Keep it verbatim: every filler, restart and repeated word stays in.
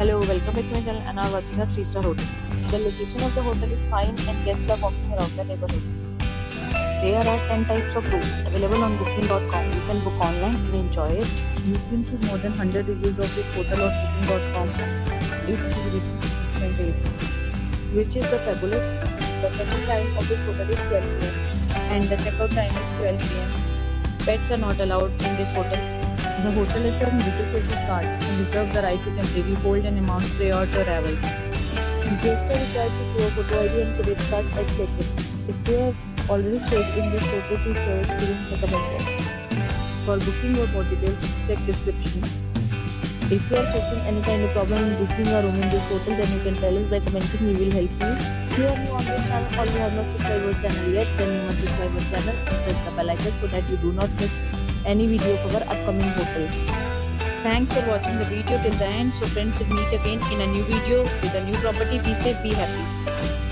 Hello, welcome back to my channel, and are watching a three star hotel. The location of the hotel is fine and guests love walking around the neighborhood. There are ten types of rooms available on booking dot com. You can book online and enjoy it. You can see more than one hundred reviews of this hotel on booking dot com. It's six point eight, which is the fabulous. The check-in time of this hotel is twelve p m and the check-out time is twelve p m Pets are not allowed in this hotel. The hotel is serving Visa credit cards and reserves the right to temporarily hold an amount prior to arrival. Guests are required to show a photo I D and credit card at check-in. If you have already stayed in this hotel, please share it during the comment box. For booking or more details, check description. If you are facing any kind of problem in booking a room in this hotel, then you can tell us by commenting. We will help you. If you are new on this channel or you have not subscribed our channel yet, then you must subscribe our channel and press the bell icon so that you do not miss any video of our upcoming hotel. Thanks for watching the video till the end. So friends, we'll meet again in a new video with a new property. Be safe, be happy.